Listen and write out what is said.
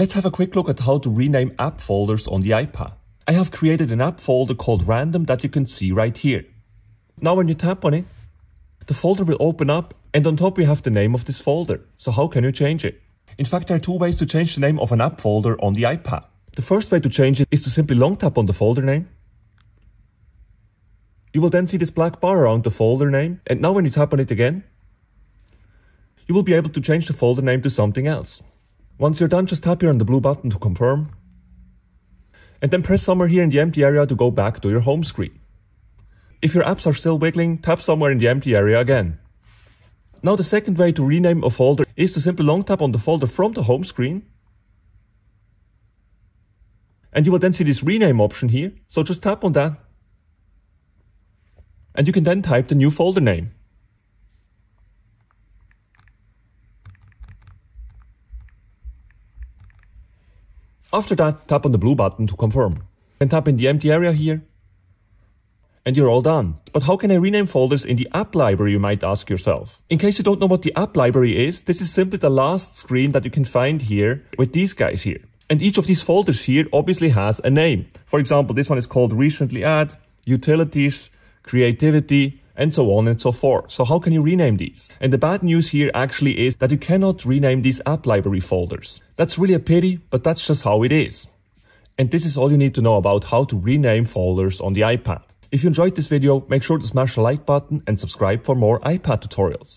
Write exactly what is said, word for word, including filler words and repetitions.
Let's have a quick look at how to rename app folders on the iPad. I have created an app folder called Random that you can see right here. Now when you tap on it, the folder will open up, and on top we have the name of this folder. So how can you change it? In fact, there are two ways to change the name of an app folder on the iPad. The first way to change it is to simply long tap on the folder name. You will then see this black bar around the folder name, and now when you tap on it again, you will be able to change the folder name to something else. Once you're done, just tap here on the blue button to confirm, and then press somewhere here in the empty area to go back to your home screen. If your apps are still wiggling, tap somewhere in the empty area again. Now the second way to rename a folder is to simply long tap on the folder from the home screen, and you will then see this rename option here, so just tap on that, and you can then type the new folder name. After that, tap on the blue button to confirm. Then tap in the empty area here, and you're all done. But how can I rename folders in the app library, you might ask yourself? In case you don't know what the app library is, this is simply the last screen that you can find here with these guys here. And each of these folders here obviously has a name. For example, this one is called Recently Add, Utilities, Creativity, and so on and so forth. So how can you rename these? And the bad news here actually is that you cannot rename these app library folders. That's really a pity, but that's just how it is. And this is all you need to know about how to rename folders on the iPad. If you enjoyed this video, make sure to smash the like button and subscribe for more iPad tutorials.